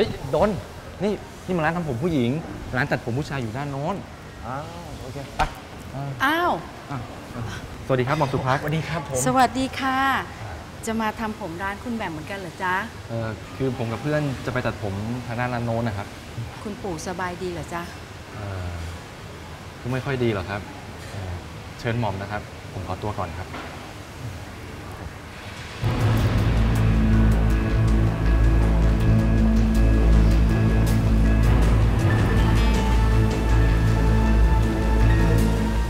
ฮ้ยโดนนี่ที่มาร้านทำผมผู้หญิงร้านตัดผมผู้ชายอยู่ด้านโน้นอ้าวโอเคไปอ้าวสวัสดีครับหมอสุภาสวัสดีครับผมสวัสดีค่ะจะมาทำผมร้านคุณแหม่มเหมือนกันเหรอจ๊ะคือผมกับเพื่อนจะไปตัดผมทางด้านร้านโน้นนะครับคุณปู่สบายดีเหรอจ๊ะก็ไม่ค่อยดีหรอกครับเชิญหม่อมนะครับผมขอตัวก่อนครับ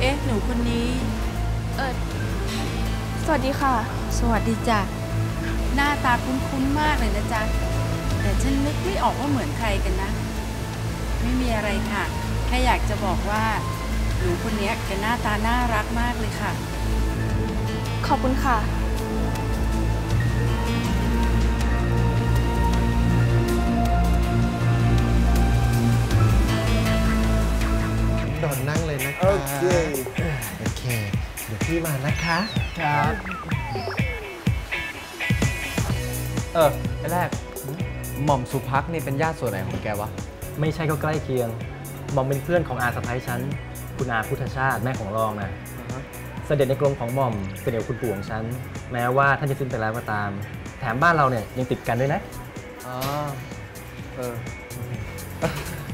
เอ๊ะหนูคนนี้สวัสดีค่ะสวัสดีจ้ะหน้าตาคุ้นๆมากเลยนะจ๊ะแต่ฉันนึกไม่ออกว่าเหมือนใครกันนะไม่มีอะไรค่ะแค่อยากจะบอกว่าหนูคนนี้แกหน้าตาน่ารักมากเลยค่ะขอบคุณค่ะดอนนั่งเลยนะคะโอเคเดี๋ยวพี่มานะคะครับแรกหม่อมสุภักนี่เป็นญาติส่วนไหนของแกวะไม่ใช่ก็ใกล้เคียงหม่อมเป็นเพื่อนของอาสะใภ้ฉันคุณอาพุทธชาติแม่ของรองนะเสด็จในกรมของหม่อมเสด็จคุณปู่ของฉันแม้ว่าท่านจะสิ้นไปแล้วก็ตามแถมบ้านเราเนี่ยยังติดกันด้วยนะ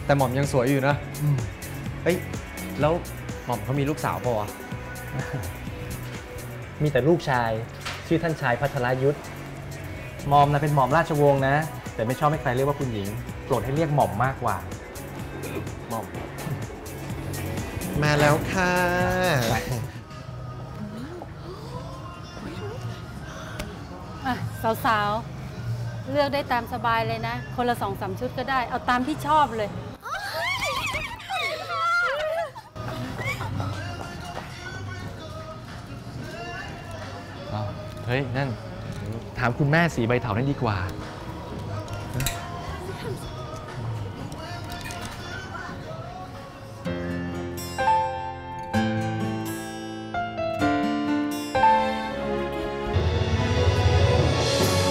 แต่หม่อมยังสวยอยู่นะเฮ้ยแล้วหม่อมเขามีลูกสาวป่ะมีแต่ลูกชายชื่อท่านชายพัทรยุทธหม่อมนะเป็นหม่อมราชวงศ์นะแต่ไม่ชอบให้ใครเรียกว่าคุณหญิงโปรดให้เรียกหม่อมมากกว่าหม่อมมาแล้วค่ะสาวๆเลือกได้ตามสบายเลยนะคนละ2-3 ชุดก็ได้เอาตามที่ชอบเลยเฮ้ยนั่นถามคุณแม่สีใบเถานั่นดีกว่าคุณใจด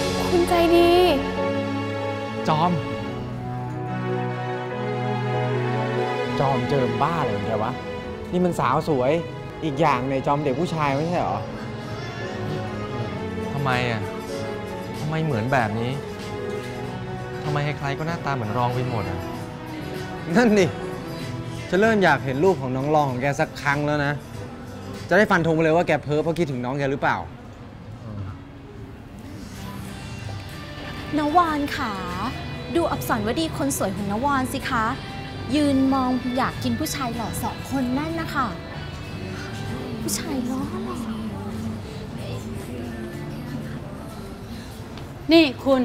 ีจอมเจิมบ้าเลยแกวะนี่มันสาวสวยอีกอย่างในจอมเด็กผู้ชายไม่ใช่หรอทำไมเหมือนแบบนี้ทำไมใครๆก็หน้าตาเหมือนรองไปหมดอ่ะนั่นดิจะเริ่มอยากเห็นรูปของน้องรองของแกสักครั้งแล้วนะจะได้ฟันธงไปเลยว่าแกเพ้อเพราะคิดถึงน้องแกหรือเปล่าณวานค่ะดูอักษรวดีคนสวยของณวานสิคะยืนมองอยากกินผู้ชายหล่อ2 คนนั่นนะคะผู้ชายหล่อนี่คุณ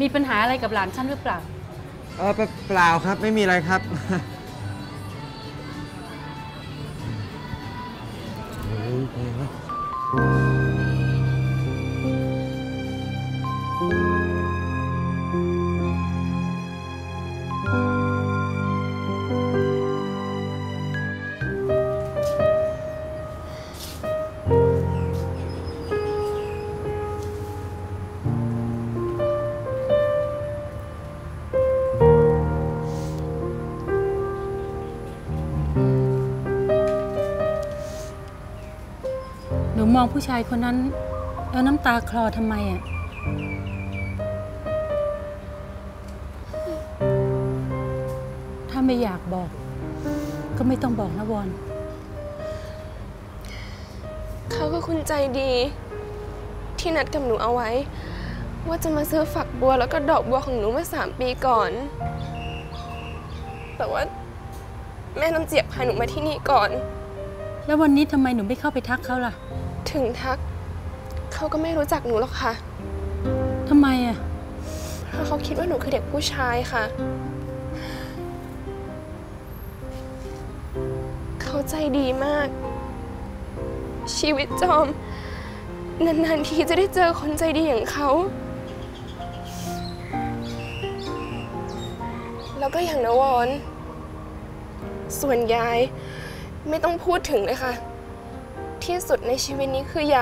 มีปัญหาอะไรกับหลานฉันหรือเปล่าเปล่าครับไม่มีอะไรครับมองผู้ชายคนนั้นแล้วน้ำตาคลอทำไมอ่ะถ้าไม่อยากบอกก็ไม่ต้องบอกนะวอนเขาก็คุณใจดีที่นัดกับหนูเอาไว้ว่าจะมาซื้อฝักบัวแล้วก็ดอกบัวของหนูเมื่อ3 ปีก่อนแต่ว่าแม่น้ำเจี๊ยบพาหนูมาที่นี่ก่อนแล้ววันนี้ทำไมหนูไม่เข้าไปทักเขาล่ะถึงทักเขาก็ไม่รู้จักหนูหรอกค่ะทำไมอ่ะเพราะเขาคิดว่าหนูคือเด็กผู้ชายค่ะเขาใจดีมากชีวิตจอมนานๆทีจะได้เจอคนใจดีอย่างเขาแล้วก็อย่างนวรส่วนยายไม่ต้องพูดถึงเลยค่ะที่สุดในชีวิตนี้คือย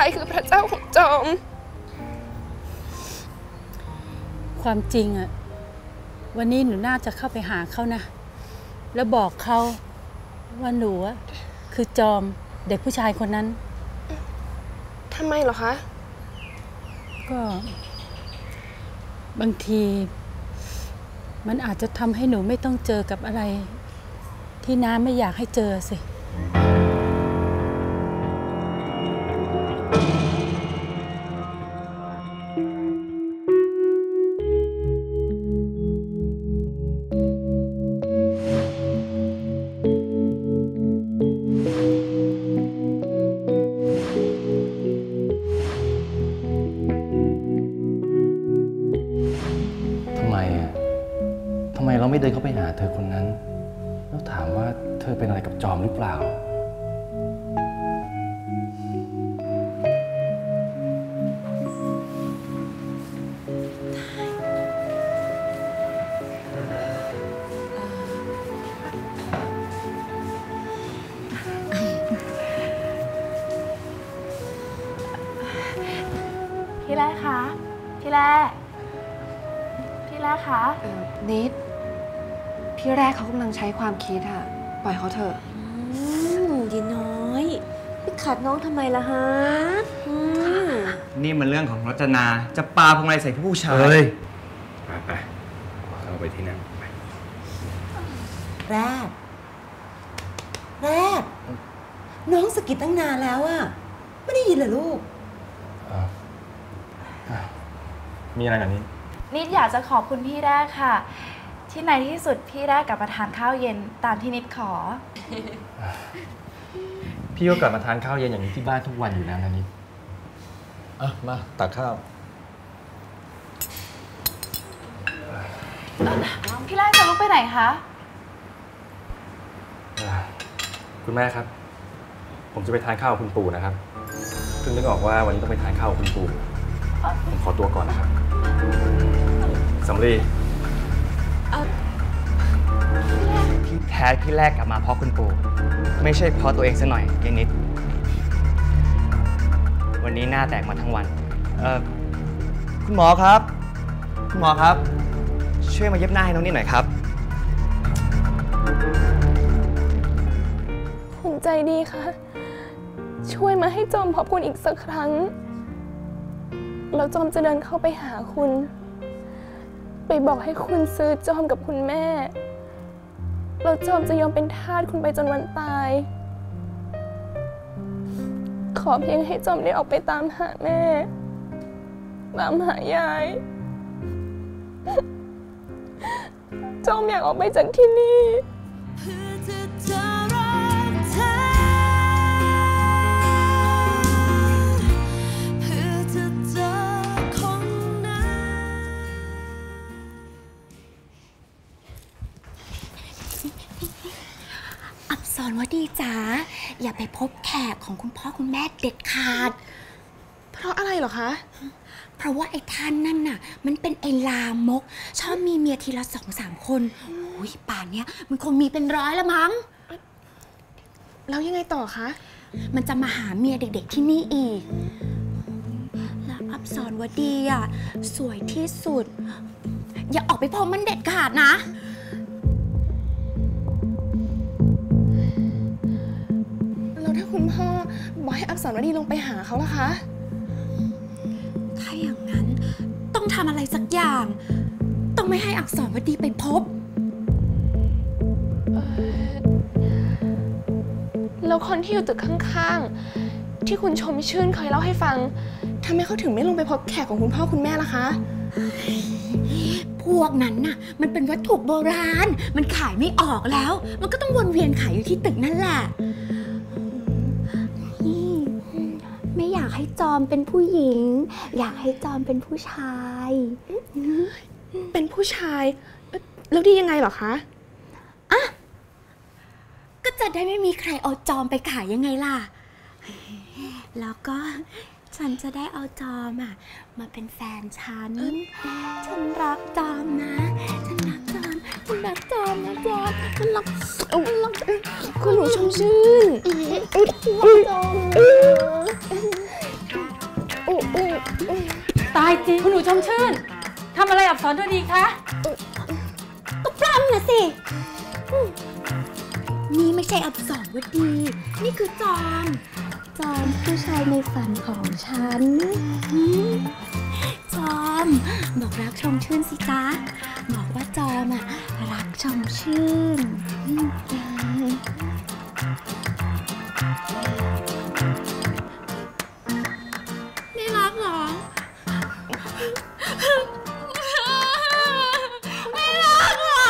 ายคือพระเจ้าของจอม ความจริงอะวันนี้หนูน่าจะเข้าไปหาเขานะแล้วบอกเขาว่าหนูคือจอมเด็กผู้ชายคนนั้นทำไมเหรอคะก็บางทีมันอาจจะทำให้หนูไม่ต้องเจอกับอะไรที่น้าไม่อยากให้เจอสิเดินเข้าไปหาเธอคนนั้นแล้วถามว่าเธอเป็นอะไรกับจอมหรือเปล่าพี่แร่คะพี่แร่คะนิดพี่แรกเขากำลังใช้ความคิดค่ะปล่อยเขาเถอะดีน้อยพี่ขัดน้องทำไมล่ะฮะนี่มันเรื่องของรจนาจะปาพวงอะไรใส่ผู้ชายเฮ้ยไปเข้าไปที่นั่นไปแรกน้องสะกิดตั้งนานแล้วอ่ะไม่ได้ยินเหรอลูกมีอะไรกันนิดอยากจะขอบคุณพี่แรกค่ะที่ในที่สุดพี่ได้กลับมาทานข้าวเย็นตามที่นิดขอพี่ก็กลับมาทานข้าวเย็นอย่างนี้ที่บ้านทุกวันอยู่แล้วนะนิดอ่ะมาตักข้าวพี่แรกจะลุกไปไหนคะคุณแม่ครับผมจะไปทานข้าวกับคุณปู่นะครับเพิ่งนึกออกว่าวันนี้ต้องไปทานข้าวกับคุณปู่ผมขอตัวก่อนนะครับสำลีที่แท้พี่แรกกลับมาเพราะคุณปู่ไม่ใช่เพราะตัวเองซะหน่อยยายนิดวันนี้หน้าแตกมาทั้งวันคุณหมอครับช่วยมาเย็บหน้าให้น้องนิดหน่อยครับผมใจดีค่ะช่วยมาให้จอมขอบคุณอีกสักครั้งแล้วจอมจะเดินเข้าไปหาคุณไปบอกให้คุณซื้อจอมกับคุณแม่เราจอมจะยอมเป็นทาสคุณไปจนวันตายขอเพียงให้จอมได้ออกไปตามหาแม่ตามหายายจอมอยากออกไปจากที่นี่สอนว่าดีจ๋าอย่าไปพบแขกของคุณพ่อคุณแม่เด็ดขาดเพราะอะไรเหรอคะเพราะว่าไอ้ท่านนั่นน่ะมันเป็นไอ้ลามกชอบมีเมียทีละ2-3 คนโอ้ยป่านเนี้ยมันคงมีเป็นร้อยละมั้งแล้วยังไงต่อคะมันจะมาหาเมียเด็กๆที่นี่อีกแล้วอับสอนว่าดีอ่ะสวยที่สุดอย่าออกไปพบมันเด็ดขาดนะถ้าคุณพ่อบอกให้อับสอนวดีลงไปหาเขาล่ะคะถ้าอย่างนั้นต้องทำอะไรสักอย่างต้องไม่ให้อับสอนวดีไปพบแล้วคนที่อยู่ตึกข้างๆที่คุณชมชื่นเคยเล่าให้ฟังทำไมเขาถึงไม่ลงไปพบแขกของคุณพ่อคุณแม่ล่ะคะพวกนั้นน่ะมันเป็นวัตถุโบราณมันขายไม่ออกแล้วมันก็ต้องวนเวียนขายอยู่ที่ตึกนั่นแหละไม่อยากให้จอมเป็นผู้หญิงอยากให้จอมเป็นผู้ชายเป็นผู้ชายแล้วดียังไงเหรอคะอ่ะก็จะได้ไม่มีใครเอาจอมไปขายยังไงล่ะแล้วก็ฉันจะได้เอาจอมอะมาเป็นแฟนฉันฉันรักจอมนะฉันรักจอมนะจอมฉันรักคุณหนูชมชื่นจอมตายจริงคุณหนูชมชื่น ทำอะไรอักษรตัวดีคะก็ปล้ำนะสินี่ไม่ใช่อักษรวดีนี่คือจอมผู้ชายในฝันของฉันจอมบอกรักชมชื่นสิจ๊ะบอกว่าจอมอะรักชมชื่นไม่รักหรอไม่รักหรอ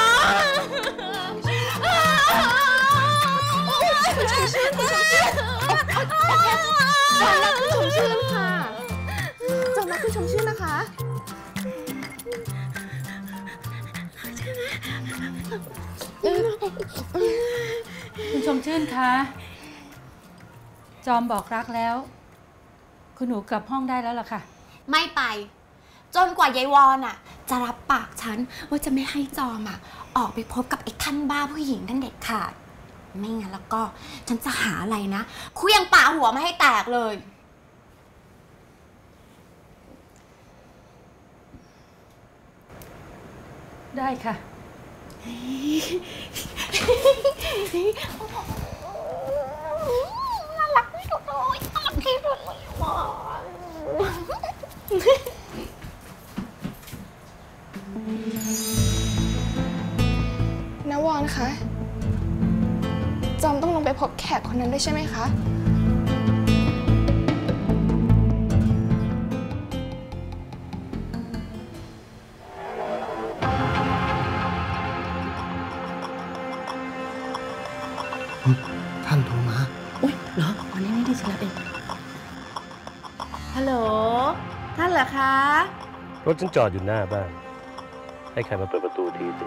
คุณชมชื่นคุณชมชื่นจอมรักคุณชมชื่นค่ะจอมรักคุณชมชื่นนะคะคุณชมชื่นคะจอมบอกรักแล้วคุณหนูกลับห้องได้แล้วล่ะค่ะไม่ไปจนกว่ายายวอนอ่ะจะรับปากฉันว่าจะไม่ให้จอมอ่ะออกไปพบกับไอ้ท่านบ้าผู้หญิงนั่นเด็ดขาดไม่งั้นแล้วก็ฉันจะหาอะไรนะเคลื่องป่าหัวมาให้แตกเลยได้ค่ะน่ารักที่สุดเลยน่ารักที่สุดเลยนวรคะจอมต้องลงไปพบแขกคนนั้นด้วยใช่ไหมคะท่านโทรมาอุ๊ยเหรออ๋อนี่ดิฉันรับเองฮัลโหลท่านเหรอคะรถฉันจอดอยู่หน้าบ้านให้ใครมาเปิดประตูทีสิ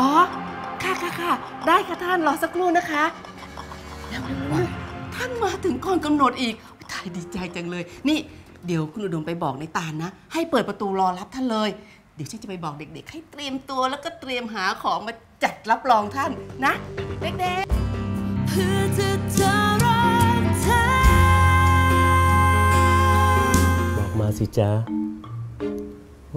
อ๋อค่ะได้ค่ะท่านรอสักครู่นะคะแล้วท่านมาถึงก่อนกำหนดอีกตายดีใจจังเลยนี่เดี๋ยวคุณอุดมไปบอกในตาลนะให้เปิดประตูรอรับท่านเลยเดี๋ยวฉันจะไปบอกเด็กๆให้เตรียมตัวแล้วก็เตรียมหาของมาจัดรับรองท่านนะเด็กๆเพื่อจะรักเธอบอกมาสิจ๊ะว